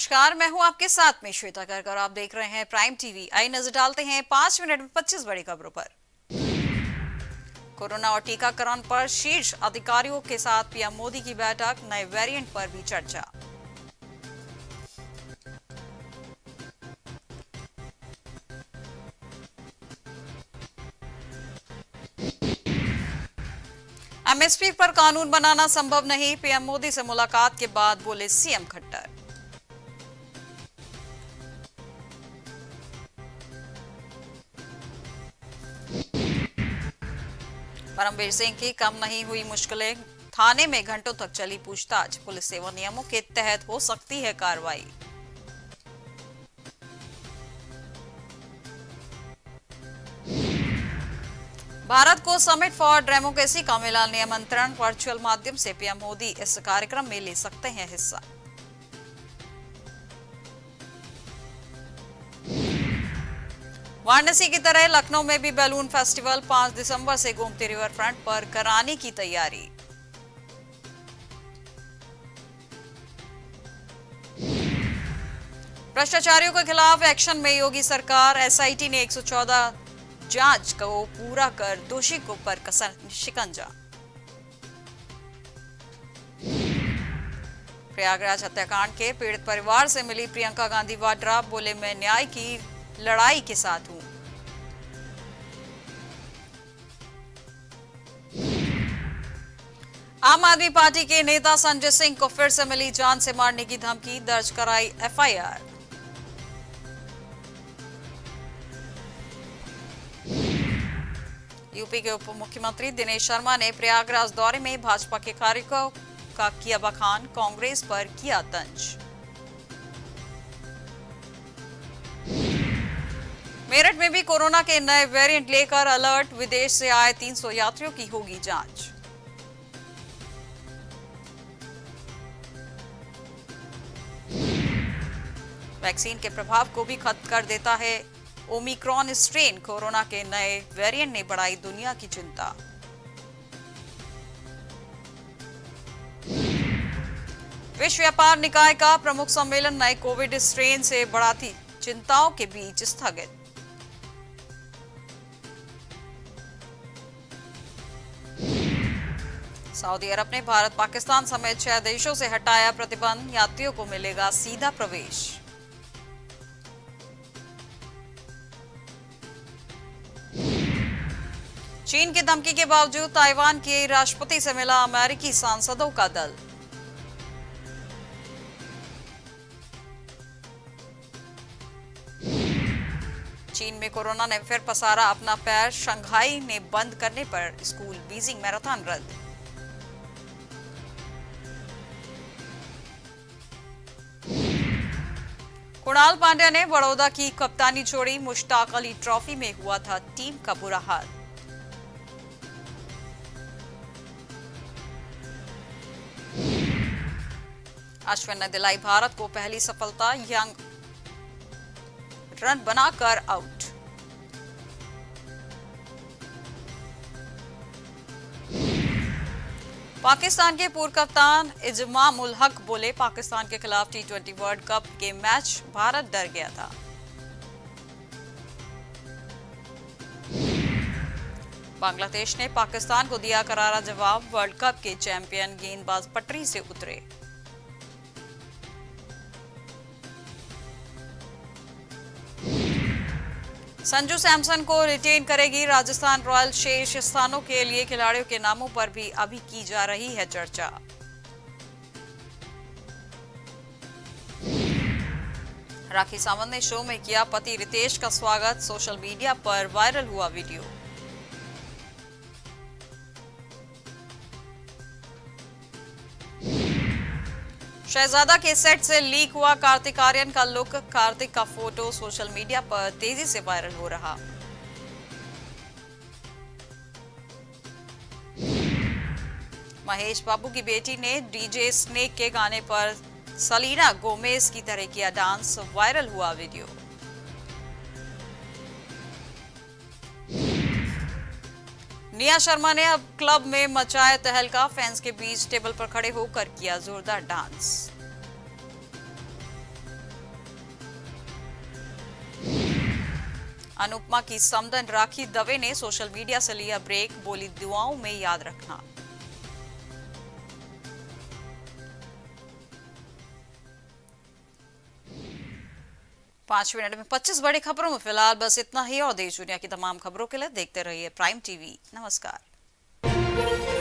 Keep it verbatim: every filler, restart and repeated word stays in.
नमस्कार, मैं हूं आपके साथ में श्वेता करकर, आप देख रहे हैं प्राइम टीवी। आई नजर डालते हैं पांच मिनट में पच्चीस बड़ी खबरों पर। कोरोना और टीकाकरण पर शीर्ष अधिकारियों के साथ पीएम मोदी की बैठक, नए वेरिएंट पर भी चर्चा। एमएसपी पर कानून बनाना संभव नहीं, पीएम मोदी से मुलाकात के बाद बोले सीएम खट्टर। परमबीर सिंह की कम नहीं हुई मुश्किलें, थाने में घंटों तक चली पूछताछ, पुलिस सेवा नियमों के तहत हो सकती है कार्रवाई। भारत को समिट फॉर डेमोक्रेसी का मिला निमंत्रण, वर्चुअल माध्यम से पीएम मोदी इस कार्यक्रम में ले सकते हैं हिस्सा। वाराणसी की तरह लखनऊ में भी बैलून फेस्टिवल, पांच दिसंबर से गोमती रिवर फ्रंट पर कराने की तैयारी। भ्रष्टाचारियों के खिलाफ एक्शन में योगी सरकार, एसआईटी ने एक सौ चौदह जांच को पूरा कर दोषी को पर कसा शिकंजा। प्रयागराज हत्याकांड के पीड़ित परिवार से मिली प्रियंका गांधी वाड्रा, बोले मैं न्याय की लड़ाई के साथ हूं। आम आदमी पार्टी के नेता संजय सिंह को फिर से मिली जान से मारने की धमकी, दर्ज कराई एफआईआर। यूपी के उप मुख्यमंत्री दिनेश शर्मा ने प्रयागराज दौरे में भाजपा के कार्यकर्ताओं का किया बखान, कांग्रेस पर किया तंज। मेरठ में भी कोरोना के नए वेरिएंट लेकर अलर्ट, विदेश से आए तीन सौ यात्रियों की होगी जांच। वैक्सीन के प्रभाव को भी खत्म कर देता है ओमिक्रॉन स्ट्रेन, कोरोना के नए वेरिएंट ने बढ़ाई दुनिया की चिंता। विश्व व्यापार निकाय का प्रमुख सम्मेलन नए कोविड स्ट्रेन से बढ़ाती चिंताओं के बीच स्थगित। सऊदी अरब ने भारत, पाकिस्तान समेत छह देशों से हटाया प्रतिबंध, यात्रियों को मिलेगा सीधा प्रवेश। चीन की धमकी के बावजूद ताइवान के राष्ट्रपति से मिला अमेरिकी सांसदों का दल। चीन में कोरोना ने फिर पसारा अपना पैर, शंघाई ने बंद करने पर स्कूल, बीजिंग मैराथन रद्द। कुणाल पांड्या ने बड़ौदा की कप्तानी छोड़ी, मुश्ताक अली ट्रॉफी में हुआ था टीम का बुरा हाल। अश्विन ने दिलाई भारत को पहली सफलता, यंग रन बनाकर आउट। पाकिस्तान के पूर्व कप्तान इज़्माइल हक बोले, पाकिस्तान के खिलाफ टी ट्वेंटी वर्ल्ड कप के मैच भारत डर गया था। बांग्लादेश ने पाकिस्तान को दिया करारा जवाब, वर्ल्ड कप के चैंपियन गेंदबाज पटरी से उतरे। संजू सैमसन को रिटेन करेगी राजस्थान रॉयल्स, शेष स्थानों के लिए खिलाड़ियों के नामों पर भी अभी की जा रही है चर्चा। राखी सावंत ने शो में किया पति रितेश का स्वागत, सोशल मीडिया पर वायरल हुआ वीडियो। शहजादा के सेट से लीक हुआ कार्तिक आर्यन का लुक, कार्तिक का फोटो सोशल मीडिया पर तेजी से वायरल हो रहा। महेश बाबू की बेटी ने डीजे स्नेक के गाने पर सलीना गोमेज़ की तरह किया डांस, वायरल हुआ वीडियो। रिया शर्मा ने अब क्लब में मचाया तहलका, फैंस के बीच टेबल पर खड़े होकर किया जोरदार डांस। अनुपमा की समधन राखी दवे ने सोशल मीडिया से लिया ब्रेक, बोली दुआओं में याद रखना। पांच मिनट में पच्चीस बड़ी खबरों में फिलहाल बस इतना ही और देश दुनिया की तमाम खबरों के लिए देखते रहिए प्राइम टीवी। नमस्कार।